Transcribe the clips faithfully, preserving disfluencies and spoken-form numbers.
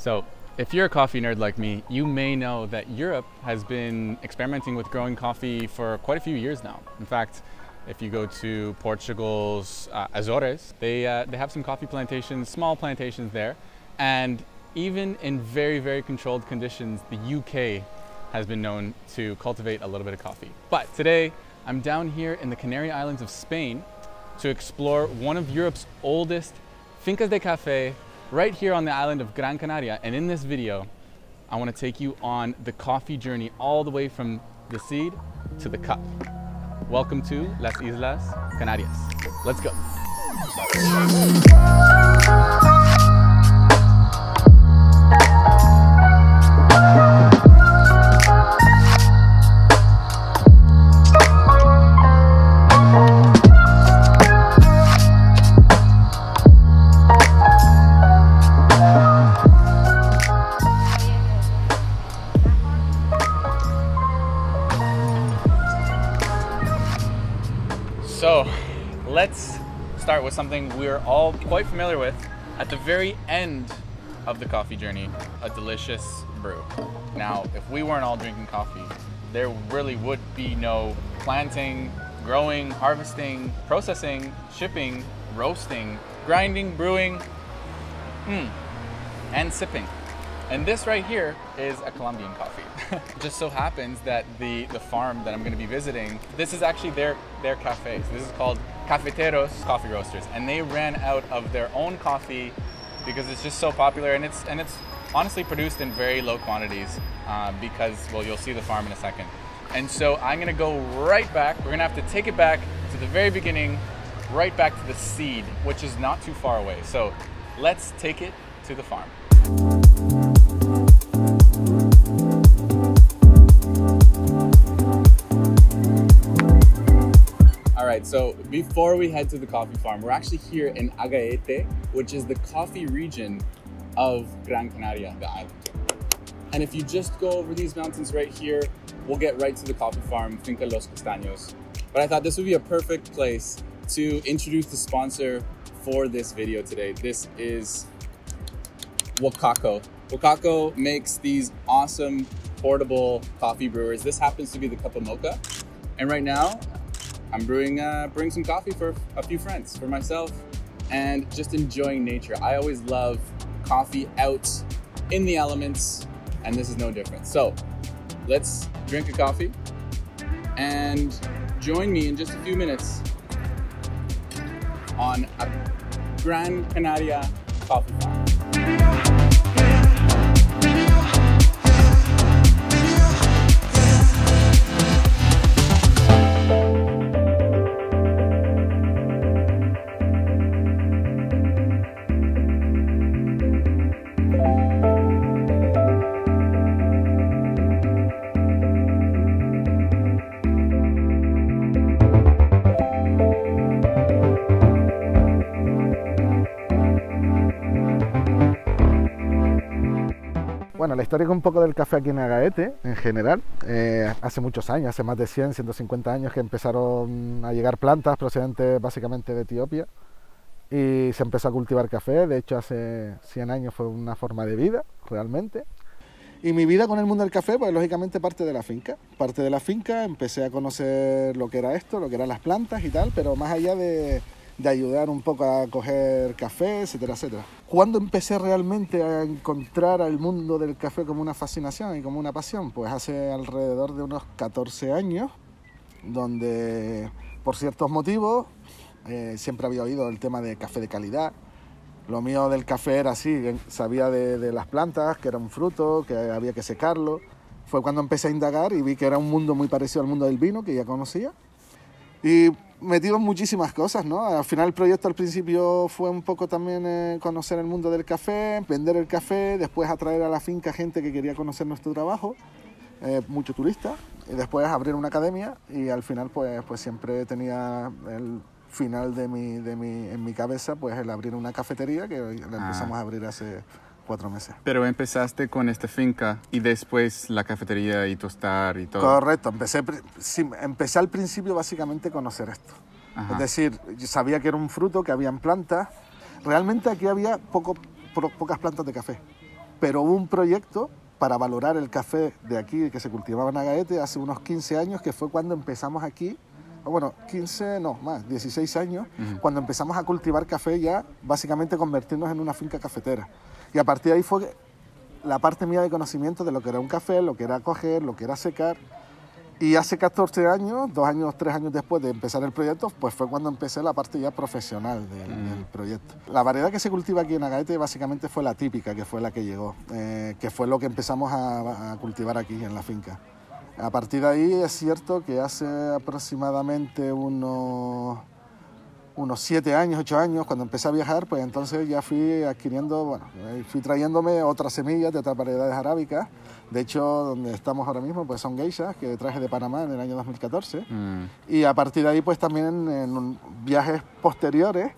So if you're a coffee nerd like me, you may know that Europe has been experimenting with growing coffee for quite a few years now. In fact, if you go to Portugal's uh, Azores, they, uh, they have some coffee plantations, small plantations there. And even in very, very controlled conditions, the U K has been known to cultivate a little bit of coffee. But today, I'm down here in the Canary Islands of Spain to explore one of Europe's oldest fincas de café right here on the island of Gran Canaria. And in this video, I want to take you on the coffee journey all the way from the seed to the cup. Welcome to Las Islas Canarias. Let's go. So let's start with something we're all quite familiar with at the very end of the coffee journey, a delicious brew. Now, if we weren't all drinking coffee, there really would be no planting, growing, harvesting, processing, shipping, roasting, grinding, brewing, mm, and sipping. And this right here is a Colombian coffee. It just so happens that the, the farm that I'm gonna be visiting, this is actually their, their cafe. So this is called Cafeteros Coffee Roasters. And they ran out of their own coffee because it's just so popular, and it's, and it's honestly produced in very low quantities uh, because, well, you'll see the farm in a second. And so I'm gonna go right back. We're gonna have to take it back to the very beginning, right back to the seed, which is not too far away. So let's take it to the farm. So before we head to the coffee farm, we're actually here in Agaete, which is the coffee region of Gran Canaria, the island. And if you just go over these mountains right here, we'll get right to the coffee farm, Finca Los Castaños. But I thought this would be a perfect place to introduce the sponsor for this video today. This is Wacaco. Wacaco makes these awesome portable coffee brewers. This happens to be the Cuppamoka. And right now, I'm brewing, uh, brewing some coffee for a few friends, for myself, and just enjoying nature. I always love coffee out in the elements, and this is no different. So let's drink a coffee and join me in just a few minutes on a Gran Canaria coffee farm. Bueno, la historia es un poco del café aquí en Agaete, en general. Eh, hace muchos años, hace más de cien, ciento cincuenta años que empezaron a llegar plantas procedentes básicamente de Etiopía y se empezó a cultivar café. De hecho, hace cien años fue una forma de vida, realmente. Y mi vida con el mundo del café, pues lógicamente parte de la finca. Parte de la finca, empecé a conocer lo que era esto, lo que eran las plantas y tal, pero más allá de... de ayudar un poco a coger café, etcétera, etcétera. ¿Cuándo empecé realmente a encontrar al mundo del café como una fascinación y como una pasión? Pues hace alrededor de unos catorce años, donde por ciertos motivos eh, siempre había oído el tema de café de calidad. Lo mío del café era así, sabía de, de las plantas, que era un fruto, que había que secarlo. Fue cuando empecé a indagar y vi que era un mundo muy parecido al mundo del vino, que ya conocía. Y metido en muchísimas cosas, ¿no? Al final el proyecto al principio fue un poco también eh, conocer el mundo del café, vender el café, después atraer a la finca gente que quería conocer nuestro trabajo, eh, mucho turista, y después abrir una academia, y al final pues, pues siempre tenía el final de mi, de mi, en mi cabeza pues el abrir una cafetería que la empezamos ah. a abrir hace cuatro meses. Pero empezaste con esta finca y después la cafetería y tostar y todo. Correcto, empecé, sí, empecé al principio básicamente a conocer esto. Ajá. Es decir, yo sabía que era un fruto, que habían plantas. Realmente aquí había poco, po, pocas plantas de café. pero hubo un proyecto para valorar el café de aquí que se cultivaba en Agaete hace unos quince años, que fue cuando empezamos aquí, bueno, quince, no, más, dieciséis años, uh-huh. cuando empezamos a cultivar café ya, básicamente convertirnos en una finca cafetera. Y a partir de ahí fue la parte mía de conocimiento de lo que era un café, lo que era coger, lo que era secar. Y hace catorce años, dos años, tres años después de empezar el proyecto, pues fue cuando empecé la parte ya profesional del, mm. del proyecto. La variedad que se cultiva aquí en Agaete básicamente fue la típica, que fue la que llegó, eh, que fue lo que empezamos a, a cultivar aquí en la finca. A partir de ahí es cierto que hace aproximadamente unos, unos siete años, ocho años, cuando empecé a viajar, pues entonces ya fui adquiriendo, bueno, fui trayéndome otras semillas de otras variedades arábicas. De hecho, donde estamos ahora mismo pues son geishas que traje de Panamá en el año dos mil catorce. Mm. Y a partir de ahí pues también en viajes posteriores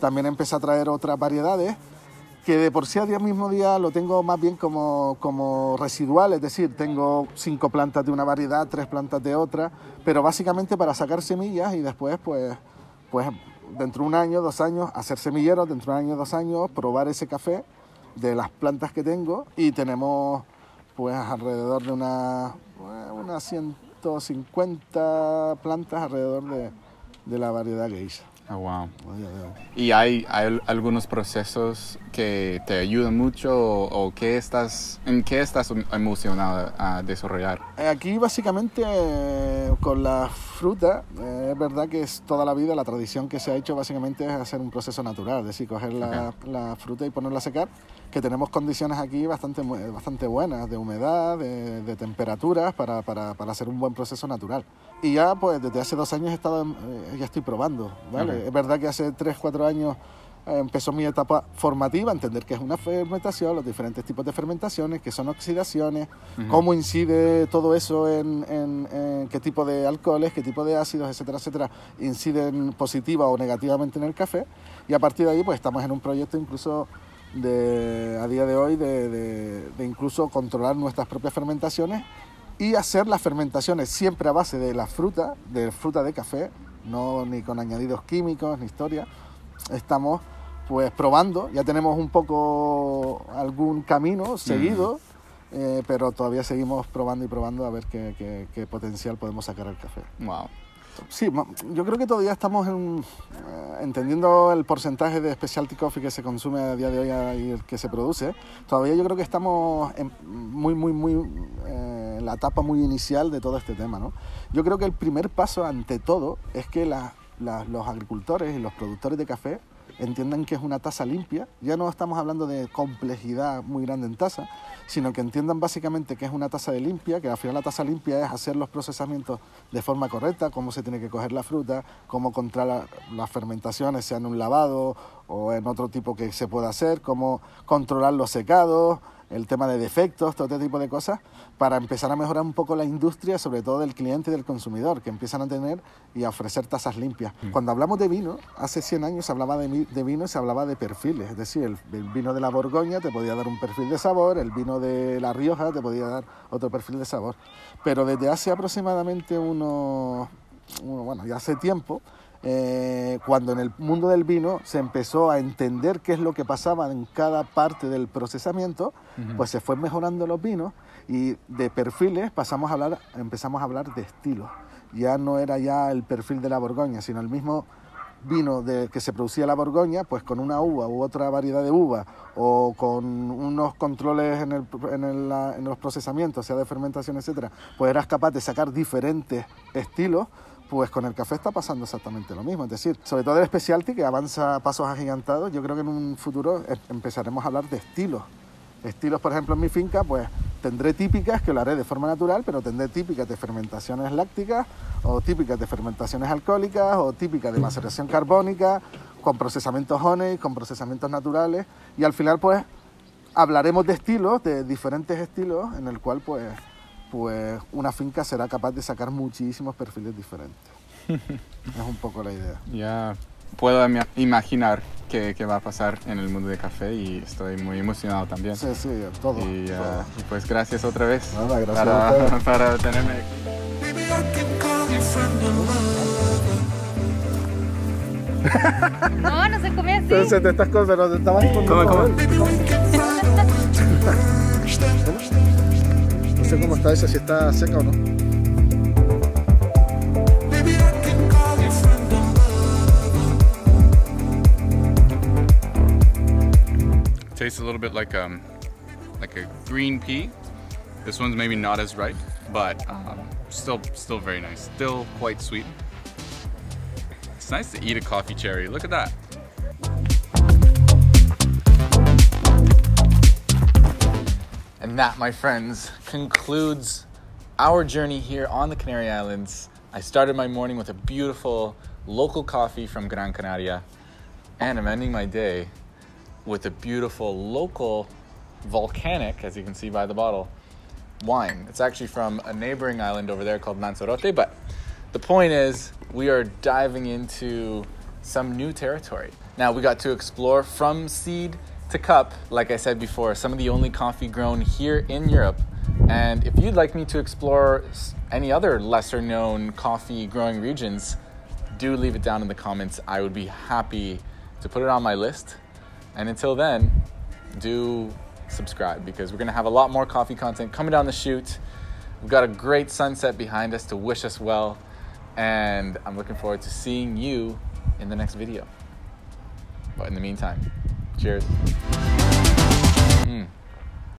también empecé a traer otras variedades que de por sí a día mismo día lo tengo más bien como, como residual, es decir, tengo cinco plantas de una variedad, tres plantas de otra, pero básicamente para sacar semillas y después pues, pues dentro de un año, dos años, hacer semilleros, dentro de un año, dos años, probar ese café de las plantas que tengo. Y tenemos pues alrededor de unas una ciento cincuenta plantas alrededor de, de la variedad Geisha. Oh, wow. ¿Y hay, hay algunos procesos que te ayudan mucho o, o que estás, en qué estás emocionado a desarrollar? Aquí básicamente eh, con la fruta, eh, es verdad que es toda la vida la tradición que se ha hecho básicamente es hacer un proceso natural, es decir, coger la, okay. la fruta y ponerla a secar, que tenemos condiciones aquí bastante, bastante buenas de humedad, de, de temperaturas para, para, para hacer un buen proceso natural. Y ya pues desde hace dos años he estado en, eh, ya estoy probando, ¿vale? Okay. Es verdad que hace tres, cuatro años eh, empezó mi etapa formativa, entender qué es una fermentación, los diferentes tipos de fermentaciones, qué son oxidaciones, uh-huh. cómo incide todo eso en, en, en qué tipo de alcoholes, qué tipo de ácidos, etcétera, etcétera, inciden positiva o negativamente en el café. Y a partir de ahí pues estamos en un proyecto incluso de, a día de hoy de, de, de incluso controlar nuestras propias fermentaciones y hacer las fermentaciones siempre a base de la fruta, de fruta de café, no ni con añadidos químicos, ni historia. Estamos pues probando, ya tenemos un poco algún camino seguido, mm. eh, pero todavía seguimos probando y probando a ver qué, qué, qué potencial podemos sacar al café. Wow. Sí, yo creo que todavía estamos en, eh, entendiendo el porcentaje de Specialty Coffee que se consume a día de hoy y el que se produce. Todavía yo creo que estamos en muy, muy, muy, eh, la etapa muy inicial de todo este tema, ¿no? Yo creo que el primer paso, ante todo, es que la, la, los agricultores y los productores de café entiendan que es una taza limpia. Ya no estamos hablando de complejidad muy grande en taza, sino que entiendan básicamente que es una taza de limpia, que al final la taza limpia es hacer los procesamientos de forma correcta, cómo se tiene que coger la fruta, cómo controlar las fermentaciones, sea en un lavado o en otro tipo que se pueda hacer, cómo controlar los secados, el tema de defectos, todo este tipo de cosas, para empezar a mejorar un poco la industria, sobre todo del cliente y del consumidor, que empiezan a tener y a ofrecer tazas limpias. Mm. Cuando hablamos de vino, hace cien años se hablaba de, de vino y se hablaba de perfiles, es decir, el, el vino de La Borgoña te podía dar un perfil de sabor, el vino de La Rioja te podía dar otro perfil de sabor. Pero desde hace aproximadamente unos, uno, bueno, ya hace tiempo, Eh, cuando en el mundo del vino se empezó a entender qué es lo que pasaba en cada parte del procesamiento, uh-huh. pues se fue mejorando los vinos y de perfiles pasamos a hablar, empezamos a hablar de estilos. Ya no era ya el perfil de La Borgoña, sino el mismo vino de, que se producía la Borgoña, pues con una uva u otra variedad de uva o con unos controles en, el, en, el, en los procesamientos, sea de fermentación, etcétera, pues eras capaz de sacar diferentes estilos. Pues con el café está pasando exactamente lo mismo, es decir, sobre todo el Specialty que avanza a pasos agigantados, yo creo que en un futuro empezaremos a hablar de estilos. Estilos, por ejemplo, en mi finca, pues tendré típicas, que lo haré de forma natural, pero tendré típicas de fermentaciones lácticas, o típicas de fermentaciones alcohólicas, o típicas de maceración carbónica, con procesamientos honey, con procesamientos naturales, y al final, pues, hablaremos de estilos, de diferentes estilos, en el cual, pues, pues una finca será capaz de sacar muchísimos perfiles diferentes. Es un poco la idea. Ya puedo imaginar qué, qué va a pasar en el mundo del café y estoy muy emocionado también. Sí, sí, todo. Y, todo. Uh, y pues gracias otra vez. Nada, gracias para, a ustedes. Para tenerme aquí. No, no se comía así. Entonces te estás comiendo, no te estabas comiendo. ¿Cómo, cómo? sé cómo está esa, si está seca o no. Tastes a little bit like um like a green pea. This one's maybe not as ripe, but um, still still very nice. Still quite sweet. It's nice to eat a coffee cherry. Look at that. And that, my friends, concludes our journey here on the Canary Islands. I started my morning with a beautiful local coffee from Gran Canaria, and I'm ending my day with a beautiful local volcanic, as you can see by the bottle, wine. It's actually from a neighboring island over there called Lanzarote, but the point is we are diving into some new territory. Now, we got to explore from seed to cup, like I said before, some of the only coffee grown here in Europe. And if you'd like me to explore any other lesser known coffee growing regions, do leave it down in the comments. I would be happy to put it on my list. And until then, do subscribe, because we're gonna have a lot more coffee content coming down the chute. We've got a great sunset behind us to wish us well, and I'm looking forward to seeing you in the next video. But in the meantime, cheers. Mm.